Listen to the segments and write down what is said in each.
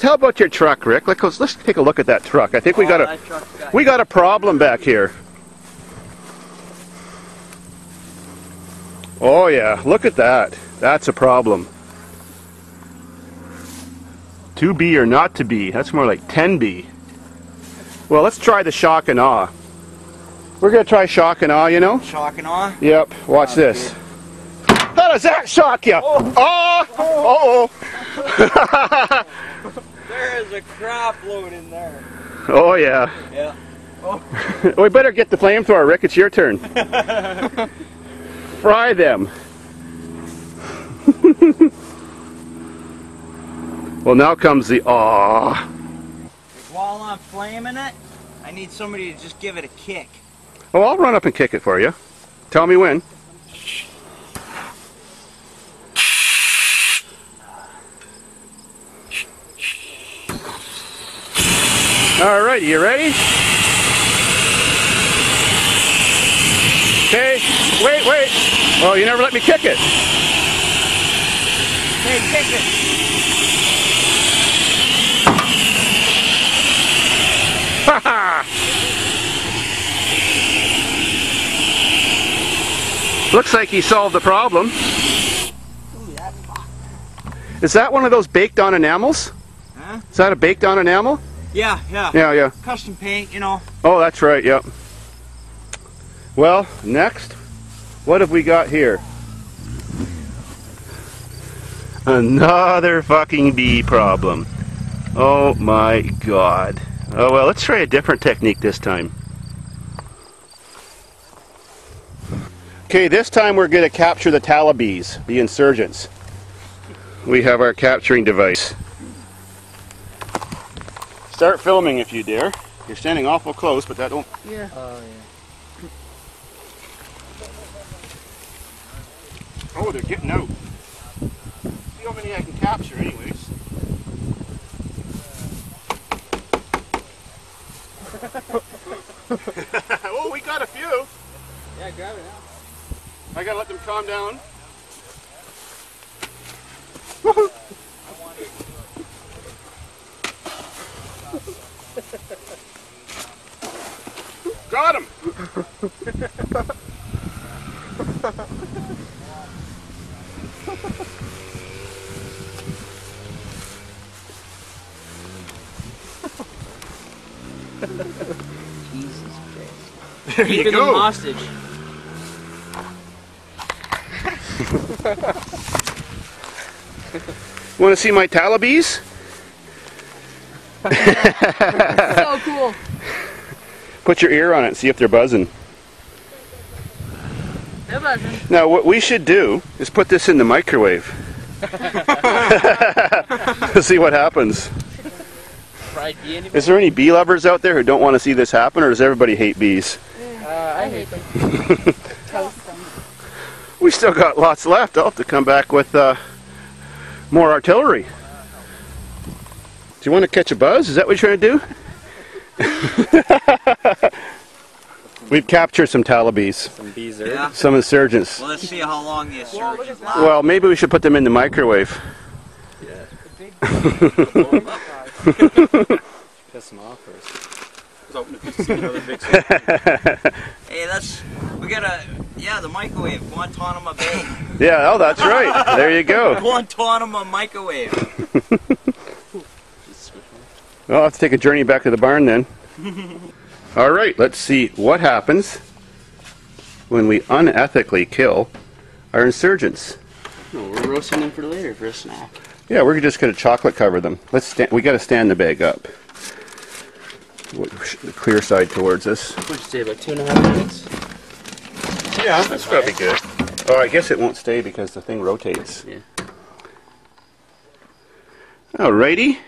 How about your truck, Rick? Let's take a look at that truck. I think we got a problem back here. Oh yeah, look at that. That's a problem. To be or not to be. That's more like 10B. Well, let's try the shock and awe. We're gonna try shock and awe, you know? Shock and awe? Yep. Watch this. How does that shock you? Oh! Oh! Uh-oh. There is a crap load in there. Oh yeah. Yeah. Oh. We better get the flamethrower, Rick. It's your turn. Fry them. Well, now comes the aw. While I'm flaming it, I need somebody to just give it a kick. Oh, I'll run up and kick it for you. Tell me when. Alrighty, you ready? Okay, wait. Oh, you never let me kick it. Hey, kick it. Ha ha! Looks like he solved the problem. Ooh, that's hot. Is that one of those baked on enamels? Huh? Is that a baked on enamel? Yeah. Custom paint, you know. Oh, that's right, yep. Well, next, what have we got here? Another fucking bee problem. Oh my god. Oh well, let's try a different technique this time. Okay, this time we're going to capture the tallabees, the insurgents. We have our capturing device. Start filming if you dare. You're standing awful close, but that don't... Yeah. Oh, yeah. Oh, they're getting out. See how many I can capture anyways. Oh, we got a few. Yeah, grab it out. I gotta let them calm down. Got him! Jesus Christ. There you go! Hostage. Want to see my tallabees? So cool. Put your ear on it and see if they're buzzing. They're buzzing. Now what we should do is put this in the microwave. See what happens. Is there any bee lovers out there who don't want to see this happen, or does everybody hate bees? I hate them. Toast them. We still got lots left. I'll have to come back with more artillery. Do you want to catch a buzz? Is that what you're trying to do? We've captured some tallabees. Some bees, yeah. Some insurgents. Well, let's see how long the insurgents last. Well, maybe we should put them in the microwave. Yeah. Piss them off first. Hey, the microwave, Guantanamo Bay. Yeah, oh, that's right. There you go. Guantanamo microwave. Well, I'll have to take a journey back to the barn then. Alright, let's see what happens when we unethically kill our insurgents. No, we're roasting them for later for a snack. Yeah, we're just going to chocolate cover them. We got to stand the bag up. The clear side towards us. What did you say, about 2.5 minutes? Yeah, that's probably good. Oh, I guess it won't stay because the thing rotates. Yeah. Alrighty.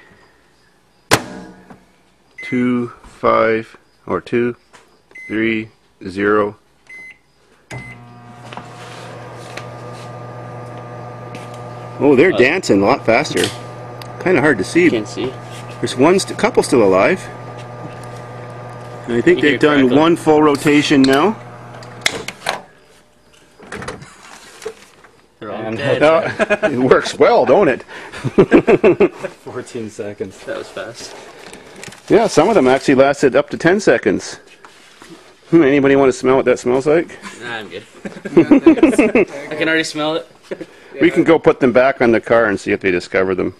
2, 5, or 2, 3, 0. Oh, they're dancing a lot faster. Kind of hard to see. Can't see. There's a couple still alive. And I think they've done one full rotation now. They're all dead. Right. It works well, don't it? 14 seconds. That was fast. Yeah, some of them actually lasted up to 10 seconds. Anybody want to smell what that smells like? Nah, I'm good. I can already smell it. We can go put them back on the car and see if they discover them.